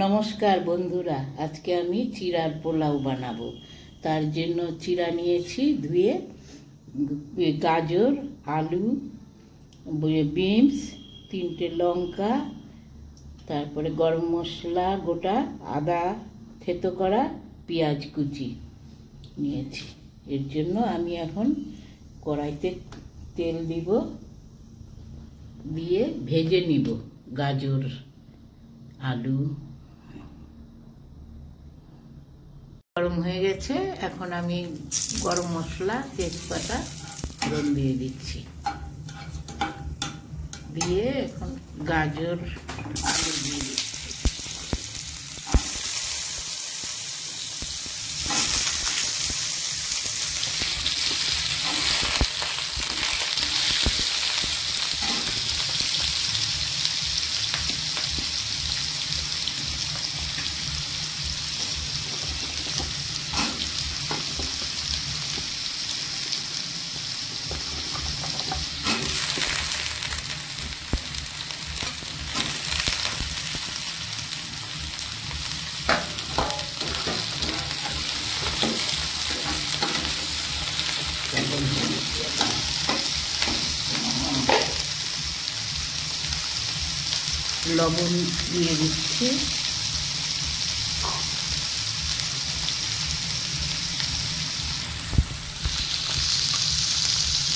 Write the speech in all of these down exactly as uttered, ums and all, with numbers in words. नमस्कार बंधुरा आज के आमी चिरार पोलाव बनाबो तार जन्य चिरा निएछि धुए गाजर आलू बीन्स तीनटे लंका तारपरे गरम मसला गोटा आदा थेतो करा पियाज कुचि निएछि। एर जन्य आमी एखन कड़ाइते तेल दिब दिए भेजे निब गाजर आलू गरम हो गेছে এখন আমি গরম মশলা তেজপাতা দিয়ে দিচ্ছি দিয়ে এখন গাজর আলু দিয়ে দিচ্ছি লবণ দিয়ে দিচ্ছি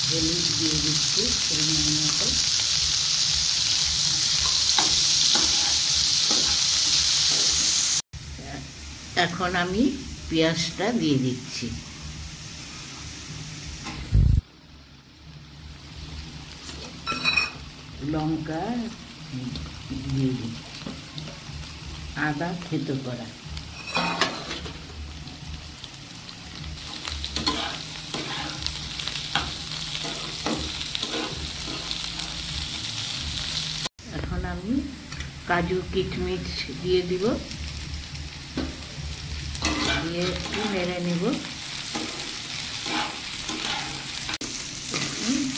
হলুদ দিয়ে দিচ্ছি পরিমাণ মতো এখন আমি পেঁয়াজটা দিয়ে দিচ্ছি লঙ্কা দিয়ে দিই আদা থেঁতো করা এখন আমি কাজু কিশমিশ দিয়ে দিব দিয়ে একটু নেড়ে নেব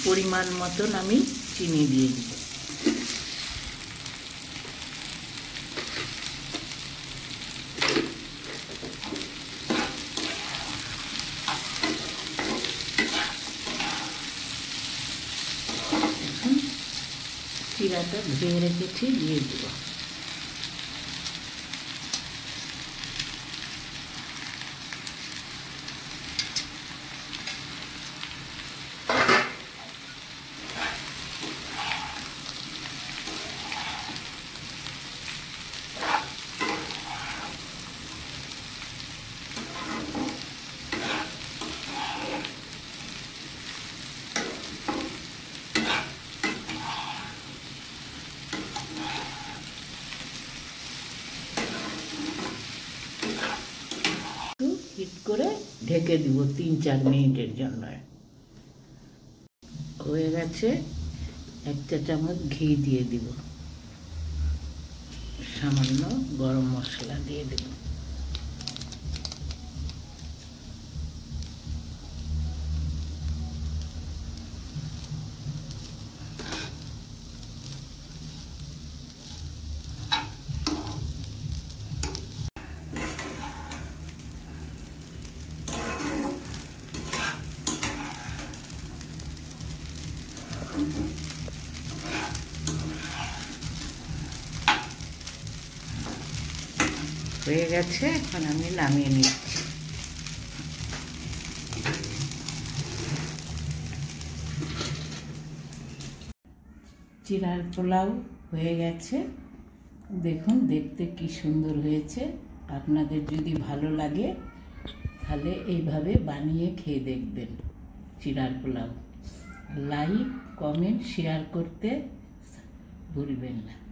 পরিমাণ মতন আমি চিনি দিয়ে দিব চিরাটা ধুয়ে রেখেছি দিয়ে দেব করে ঢেকে দিব তিন চার মিনিটের জন্য হয়ে গেছে একটা চামচ ঘি দিয়ে দিব সামান্য গরম মশলা দিয়ে দিব হয়ে গেছে এখন আমি নামিয়ে নিচ্ছি চিরার পোলাও হয়ে গেছে দেখুন দেখতে কি সুন্দর হয়েছে আপনাদের যদি ভালো লাগে তাহলে এইভাবে বানিয়ে খেয়ে দেখবেন চিরার পোলাও লাইক কমেন্ট শেয়ার করতে ভুলবেন না।